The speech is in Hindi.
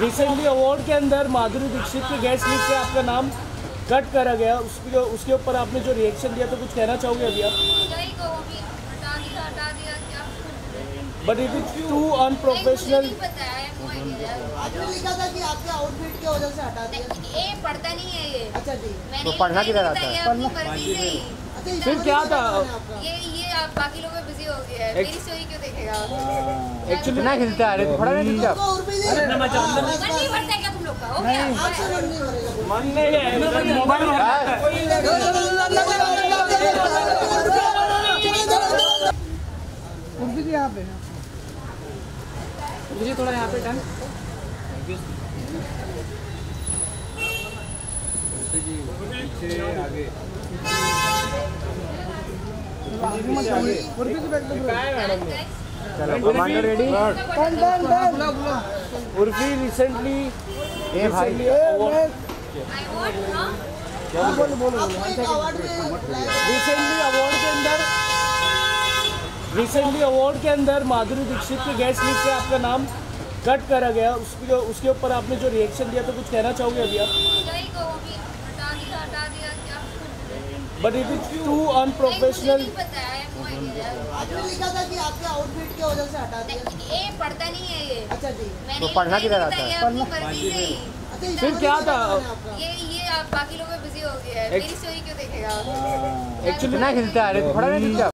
रिसेंटली अवार्ड के अंदर माधुरी दीक्षित के गेस्ट लिस्ट से आपका नाम कट करा गया, उसके ऊपर आपने जो रिएक्शन दिया, तो कुछ कहना चाहोगे अभी आप? But it is too unprofessional. आपने लिखा था कि आपके आउटफिट की वजह से हटा दिया। ये पढ़ता नहीं है ये। अच्छा जी, तो पढ़ना किधर आता है? फिर क्या था ये आप बाकी लोगों में बिजी हो गया है, मेरी स्टोरी क्यों देखेगा? एक्चुअली ना खिलता है, तो थोड़ा ना खिलता है। मन नहीं भरता क्या तुम लोग का? हो गया मन नहीं है, मोबाइल है। तुम भी यहाँ पे मुझे थोड़ा यहाँ पे डन। चलो रेडी। उर्फी रिसेंटली ए भाई बोलो बोलो रिसेंटली अवार्ड के अंदर माधुरी दीक्षित के गेस्ट लिस्ट से आपका नाम कट करा गया, उसके ऊपर आपने जो रिएक्शन दिया, तो कुछ कहना चाहोगे अभी आप? But it is too unprofessional. आपने लिखा था कि आपके आउटफिट की वजह से हटा दिया। ये पढ़ता नहीं है ये। अच्छा जी, तो पढ़ना किधर आता है? फिर क्या था ये आप बाकी लोगों में बिजी हो गया है, मेरी स्टोरी क्यों देखेगा? एक्चुअली ना खिलता है, थोड़ा ना खिलता।